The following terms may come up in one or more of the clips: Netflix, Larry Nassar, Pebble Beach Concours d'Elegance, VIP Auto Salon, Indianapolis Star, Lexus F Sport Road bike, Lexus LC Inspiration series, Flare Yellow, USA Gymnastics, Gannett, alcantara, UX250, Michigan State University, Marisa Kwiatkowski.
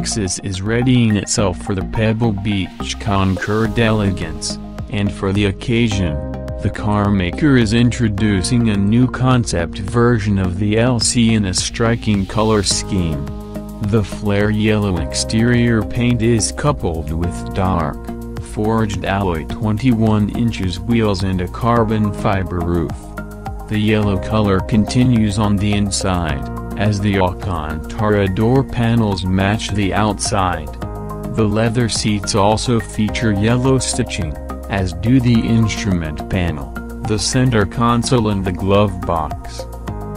Lexus is readying itself for the Pebble Beach Concours d'Elegance, and for the occasion, the carmaker is introducing a new concept version of the LC in a striking color scheme. The Flare Yellow exterior paint is coupled with dark, forged alloy 21 inches wheels and a carbon fiber roof. The yellow color continues on the inside, as the Alcantara door panels match the outside. The leather seats also feature yellow stitching, as do the instrument panel, the center console and the glove box.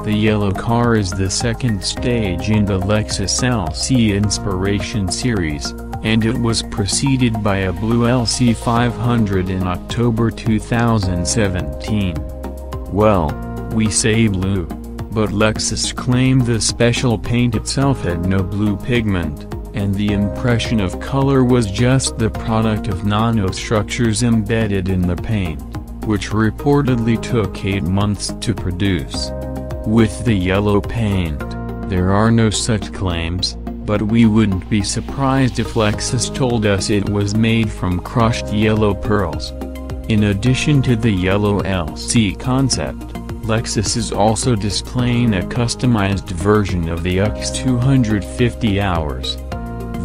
The yellow car is the second stage in the Lexus LC Inspiration series, and it was preceded by a blue LC 500 in October 2017. Well, we say blue, but Lexus claimed the special paint itself had no blue pigment, and the impression of color was just the product of nanostructures embedded in the paint, which reportedly took 8 months to produce. With the yellow paint, there are no such claims, but we wouldn't be surprised if Lexus told us it was made from crushed yellow pearls. In addition to the yellow LC concept, Lexus is also displaying a customized version of the UX250 hours.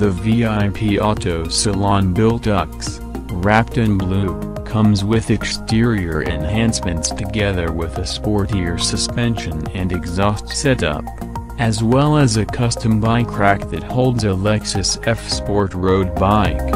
The VIP Auto Salon built UX, wrapped in blue, comes with exterior enhancements together with a sportier suspension and exhaust setup, as well as a custom bike rack that holds a Lexus F Sport Road bike.